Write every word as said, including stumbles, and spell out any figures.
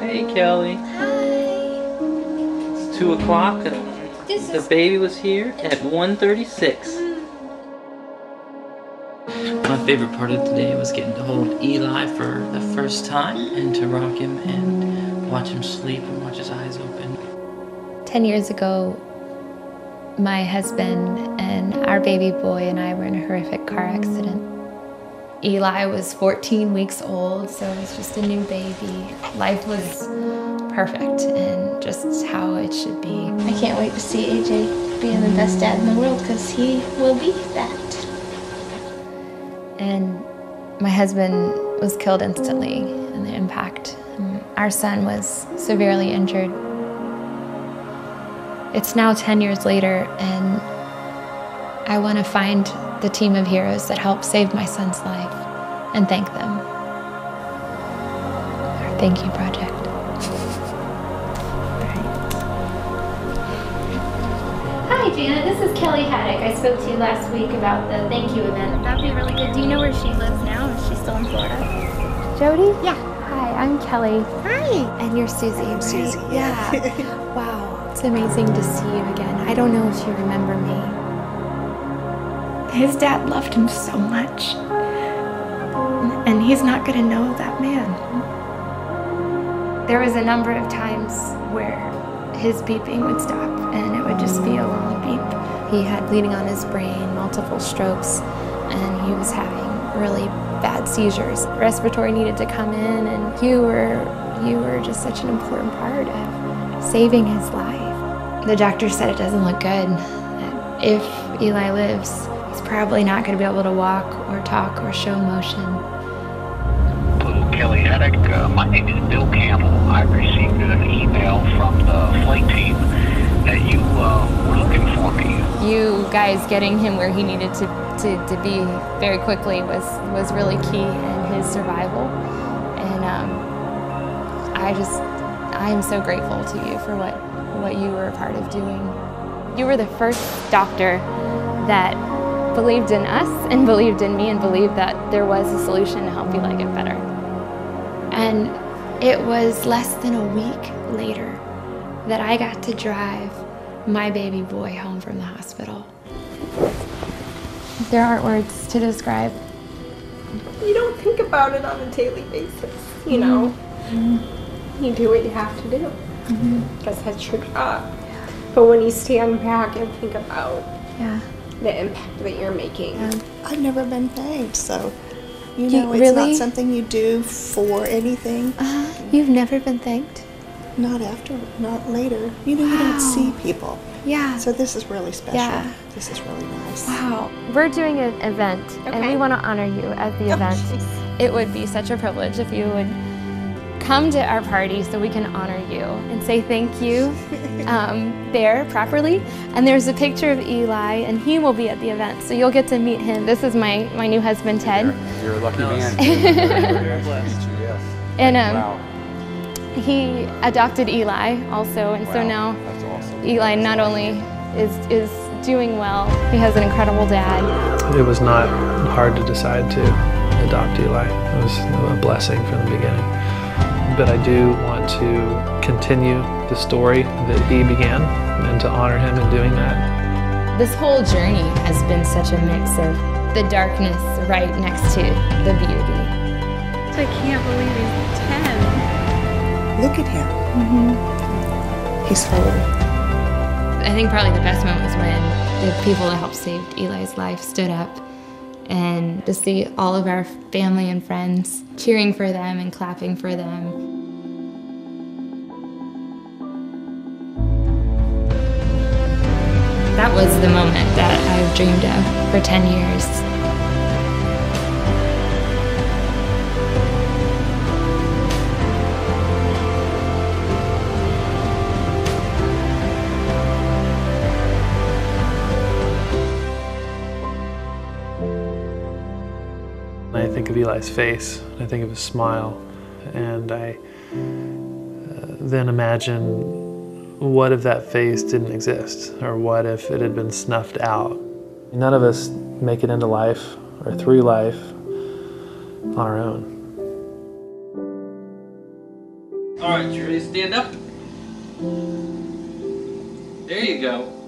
Hey, Kelly. Hi. It's two o'clock. The baby was here at one thirty-six. My favorite part of today was getting to hold Eli for the first time and to rock him and watch him sleep and watch his eyes open. Ten years ago, my husband and our baby boy and I were in a horrific car accident. Eli was fourteen weeks old, so it was just a new baby. Life was perfect and just how it should be. I can't wait to see A J being the best dad in the world, because he will be that. And my husband was killed instantly in the impact. Our son was severely injured. It's now ten years later, and I want to find the team of heroes that helped save my son's life and thank them. Our Thank You Project. Hi, Janet. This is Kelly Haddock. I spoke to you last week about the Thank You event. That would be really good. Do you know where she lives now? Is she still in Florida? Jody? Yeah. Hi, I'm Kelly. Hi. And you're Susie, I'm right? Susie, yeah. yeah. Wow. It's amazing to see you again. I don't know if you remember me. His dad loved him so much, and he's not going to know that man. There was a number of times where his beeping would stop, and it would just be a long beep. He had bleeding on his brain, multiple strokes, and he was having really bad seizures. Respiratory needed to come in, and you were, you were just such an important part of saving his life. The doctor said it doesn't look good. If Eli lives, he's probably not going to be able to walk or talk or show emotion. Hello, Kelly Haddock. Uh, my name is Bill Campbell. I received an email from the flight team that you uh, were looking for me. You guys getting him where he needed to, to, to be very quickly was, was really key in his survival. And um, I just, I am so grateful to you for what, what you were a part of doing. You were the first doctor that believed in us and believed in me and believed that there was a solution to help you like it better. And it was less than a week later that I got to drive my baby boy home from the hospital. There aren't words to describe. You don't think about it on a daily basis, you know. Mm-hmm. You do what you have to do, because mm-hmm. that's your job. Yeah. But when you stand back and think about yeah. the impact that you're making. Um, I've never been thanked, so you know you, it's really? Not something you do for anything. Uh, you've never been thanked? Not after, not later. You know, wow. You don't see people. Yeah. So this is really special. Yeah. This is really nice. Wow. We're doing an event, okay. and we want to honor you at the oh, event. Geez. It would be such a privilege if you would come to our party so we can honor you and say thank you um, there properly. And there's a picture of Eli, and he will be at the event, so you'll get to meet him. This is my, my new husband, Ted. You're, you're a lucky man. Very blessed. And um, wow. he adopted Eli also, and wow. so now That's awesome. Eli not only is, is doing well, he has an incredible dad. It was not hard to decide to adopt Eli. It was a blessing from the beginning. But I do want to continue the story that he began and to honor him in doing that. This whole journey has been such a mix of the darkness right next to the beauty. I can't believe he's ten. Look at him. Mm-hmm. He's full. I think probably the best moment was when the people that helped save Eli's life stood up, and to see all of our family and friends cheering for them and clapping for them. That was the moment that I've dreamed of for ten years. I think of Eli's face, I think of his smile, and I uh, then imagine what if that face didn't exist, or what if it had been snuffed out. None of us make it into life, or through life, on our own. Alright, you ready to stand up? There you go.